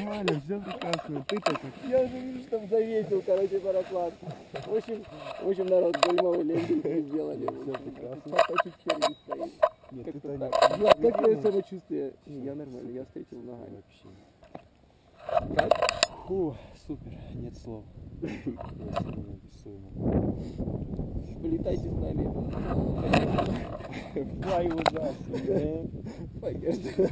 Нормально, ждем прекрасную. Ты-то как? Я уже вижу, что завесил, короче, пароплан. В общем, народ, дольмовый лентинг сделали. Все прекрасно. Поточек черный стоит. Нет, как ты-то не... Как твое самочувствие? Я нормально, я встретил ногами. Вообще. Как? Фу, супер, нет слов. Полетайте с нами. Пай ужасно. Пойдешь.